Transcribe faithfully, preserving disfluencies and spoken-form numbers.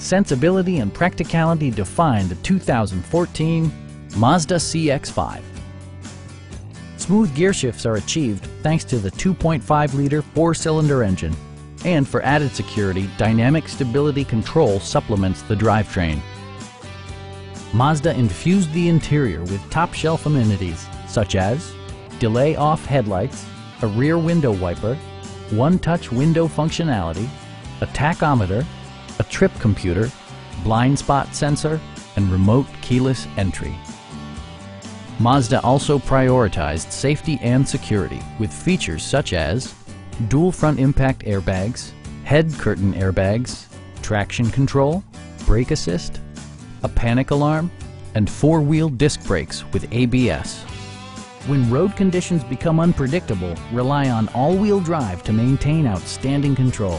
Sensibility and practicality define the two thousand fourteen Mazda C X five. Smooth gear shifts are achieved thanks to the two point five liter four-cylinder engine, and for added security, dynamic stability control supplements the drivetrain. Mazda infused the interior with top-shelf amenities such as delay off headlights, a rear window wiper, one-touch window functionality, a tachometer, a trip computer, blind spot sensor, and remote keyless entry. Mazda also prioritized safety and security with features such as dual front impact airbags, head curtain airbags, traction control, brake assist, a panic alarm, and four-wheel disc brakes with A B S. When road conditions become unpredictable, rely on all-wheel drive to maintain outstanding control.